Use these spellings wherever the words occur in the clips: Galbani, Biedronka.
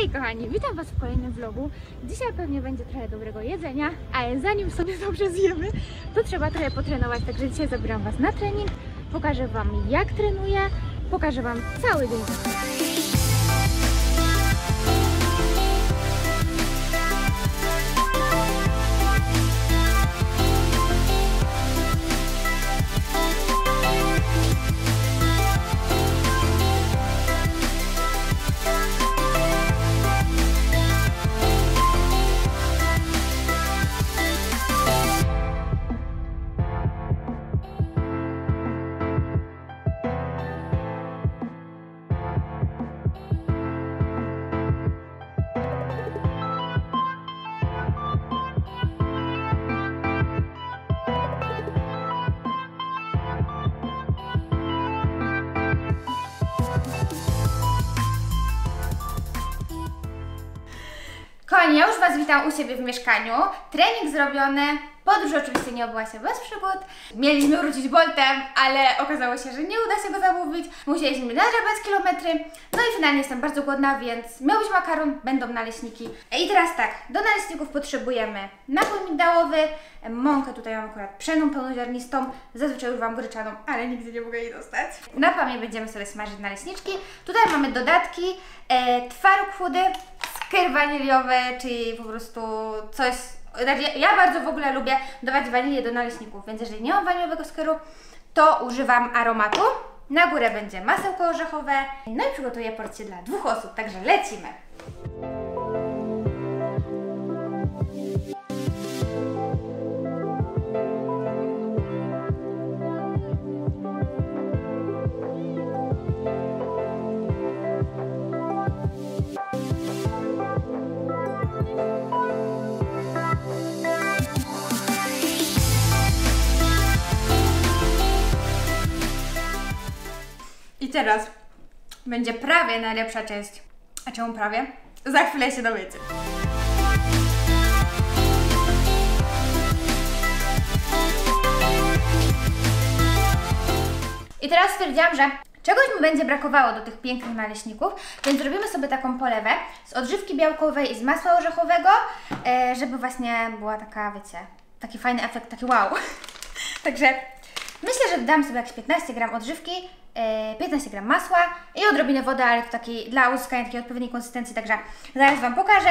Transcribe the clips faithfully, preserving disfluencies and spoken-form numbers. Hej kochani, witam was w kolejnym vlogu. Dzisiaj pewnie będzie trochę dobrego jedzenia, ale zanim sobie dobrze zjemy, to trzeba trochę potrenować, także dzisiaj zabieram was na trening, pokażę wam jak trenuję, pokażę wam cały dzień. Kochani, ja już was witam u siebie w mieszkaniu. Trening zrobiony, podróż oczywiście nie obyła się bez przygód. Mieliśmy wrócić Boltem, ale okazało się, że nie uda się go zamówić. Musieliśmy nadrabiać kilometry. No i finalnie jestem bardzo głodna, więc miał być makaron, będą naleśniki. I teraz tak, do naleśników potrzebujemy napój migdałowy, mąkę tutaj mam akurat pszenną, pełnoziarnistą, zazwyczaj już mam gryczaną, ale nigdy nie mogę jej dostać. Na pamię będziemy sobie smażyć naleśniczki. Tutaj mamy dodatki, e, twaróg chudy, skier waniliowy, czyli po prostu coś... Ja bardzo w ogóle lubię dawać wanilię do naleśników, więc jeżeli nie mam waniliowego skieru, to używam aromatu. Na górę będzie masełko orzechowe, no i przygotuję porcję dla dwóch osób, także lecimy! Teraz będzie prawie najlepsza część. A czemu prawie? Za chwilę się dowiecie. I teraz stwierdziłam, że czegoś mi będzie brakowało do tych pięknych naleśników, więc zrobimy sobie taką polewę z odżywki białkowej i z masła orzechowego, żeby właśnie była taka, wiecie, taki fajny efekt, taki wow. Także myślę, że dodam sobie jakieś piętnaście gram odżywki, piętnaście gram masła i odrobinę wody, ale to taki dla uzyskania takiej odpowiedniej konsystencji, także zaraz wam pokażę.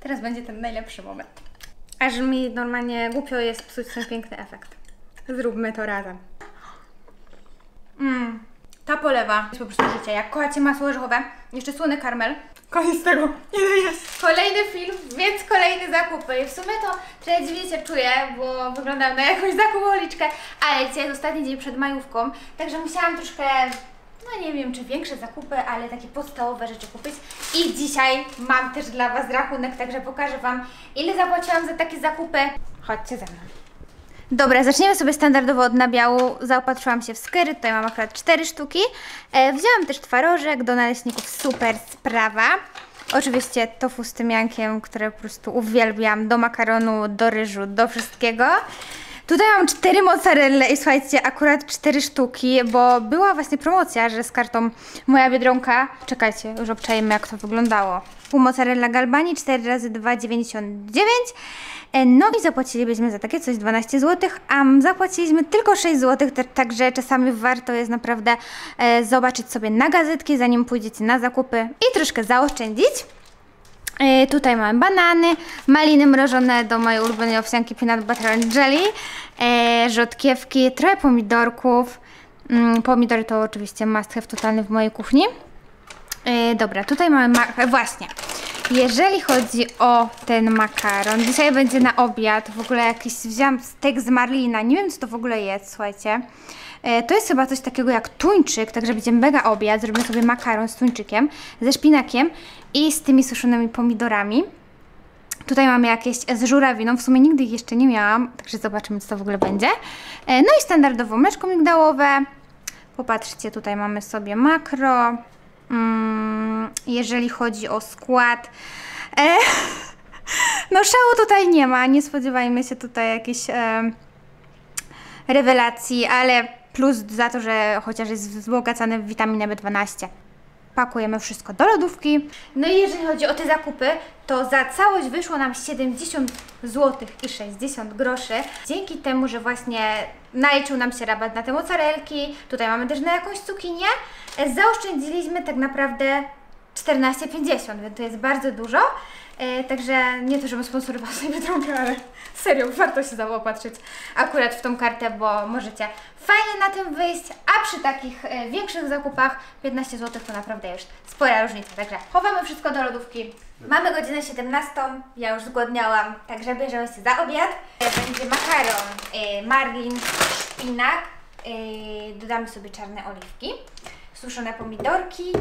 Teraz będzie ten najlepszy moment. Aż mi normalnie głupio jest psuć ten piękny efekt. Zróbmy to razem. Mmm. Ta polewa jest po prostu życie. Jak kochacie masło orzechowe, jeszcze słony karmel. Koniec tego, nie jest. Kolejny film, więc kolejne zakupy. W sumie to trochę dziwnie się czuję, bo wyglądam na jakąś zakupowoliczkę, ale dzisiaj jest ostatni dzień przed majówką, także musiałam troszkę, no nie wiem czy większe zakupy, ale takie podstawowe rzeczy kupić. I dzisiaj mam też dla was rachunek, także pokażę wam ile zapłaciłam za takie zakupy. Chodźcie ze mną. Dobra, zaczniemy sobie standardowo od nabiału. Zaopatrzyłam się w skery, tutaj mam akurat cztery sztuki. E, wzięłam też twarożek do naleśników, super sprawa. Oczywiście tofu z tymiankiem, które po prostu uwielbiam, do makaronu, do ryżu, do wszystkiego. Tutaj mam cztery mozzarelle i słuchajcie, akurat cztery sztuki, bo była właśnie promocja, że z kartą Moja Biedronka. Czekajcie, już obczajmy jak to wyglądało. Pół mozzarella Galbani, cztery razy dwa dziewięćdziesiąt dziewięć. No i zapłacilibyśmy za takie coś dwanaście złotych, a zapłaciliśmy tylko sześć złotych, także czasami warto jest naprawdę zobaczyć sobie na gazetki, zanim pójdziecie na zakupy i troszkę zaoszczędzić. Tutaj mamy banany, maliny mrożone do mojej ulubionej owsianki peanut butter and jelly, rzodkiewki, trochę pomidorków. Pomidory to oczywiście must have totalny w mojej kuchni. Dobra, tutaj mamy właśnie. Jeżeli chodzi o ten makaron, dzisiaj będzie na obiad, w ogóle jakiś wziąłam stek z marlina, nie wiem co to w ogóle jest, słuchajcie. E, to jest chyba coś takiego jak tuńczyk, także będzie mega obiad, zrobimy sobie makaron z tuńczykiem, ze szpinakiem i z tymi suszonymi pomidorami. Tutaj mamy jakieś z żurawiną, w sumie nigdy ich jeszcze nie miałam, także zobaczymy co to w ogóle będzie. E, no i standardowo mleczko migdałowe, popatrzcie, tutaj mamy sobie makro. Jeżeli chodzi o skład, e, No szału tutaj nie ma, nie spodziewajmy się tutaj jakichś e, rewelacji, ale plus za to, że chociaż jest wzbogacany w witaminę B dwanaście. Pakujemy wszystko do lodówki. No i jeżeli chodzi o te zakupy, to za całość wyszło nam siedemdziesiąt złotych i sześćdziesiąt groszy. Dzięki temu, że właśnie naliczył nam się rabat na te mozzarelki, tutaj mamy też na jakąś cukinię, zaoszczędziliśmy tak naprawdę czternaście pięćdziesiąt, więc to jest bardzo dużo. E, także nie to, żebym sponsorowała sobie Biedronkę, ale serio, warto się zaopatrzyć akurat w tą kartę, bo możecie fajnie na tym wyjść, a przy takich e, większych zakupach piętnaście złotych to naprawdę już spora różnica. Także chowamy wszystko do lodówki. Mamy godzinę siedemnastą, ja już zgłodniałam, także bierzemy się za obiad. Będzie makaron, e, marlin, szpinak, e, dodamy sobie czarne oliwki, suszone pomidorki.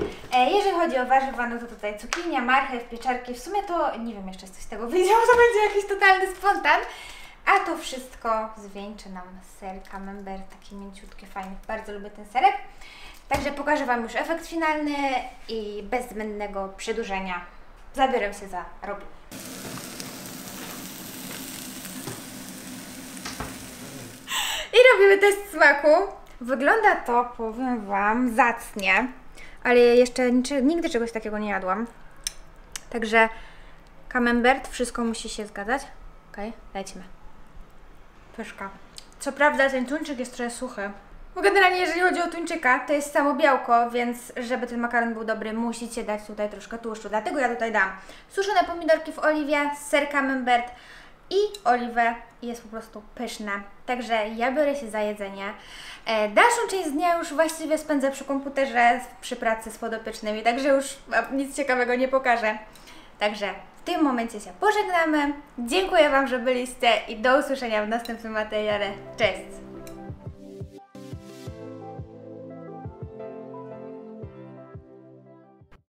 Jeżeli chodzi o warzywa, no to tutaj cukinia, marchew, pieczarki. W sumie to nie wiem jeszcze, coś z tego wyjdzie, to będzie jakiś totalny spontan. A to wszystko zwieńczy nam ser camembert, taki mięciutki, fajny. Bardzo lubię ten serek. Także pokażę Wam już efekt finalny i bez zbędnego przedłużenia zabiorę się za robienie. I robimy test smaku. Wygląda to, powiem Wam, zacnie, ale jeszcze nigdy czegoś takiego nie jadłam. Także camembert, wszystko musi się zgadzać. Okej, okay, lecimy. Pyszka. Co prawda ten tuńczyk jest trochę suchy. Bo generalnie jeżeli chodzi o tuńczyka, to jest samo białko, więc żeby ten makaron był dobry, musicie dać tutaj troszkę tłuszczu. Dlatego ja tutaj dam suszone pomidorki w oliwie, ser camembert i oliwę. Jest po prostu pyszne. Także ja biorę się za jedzenie. E, dalszą część dnia już właściwie spędzę przy komputerze, przy pracy z podopiecznymi, także już nic ciekawego nie pokażę. Także w tym momencie się pożegnamy. Dziękuję Wam, że byliście i do usłyszenia w następnym materiale. Cześć!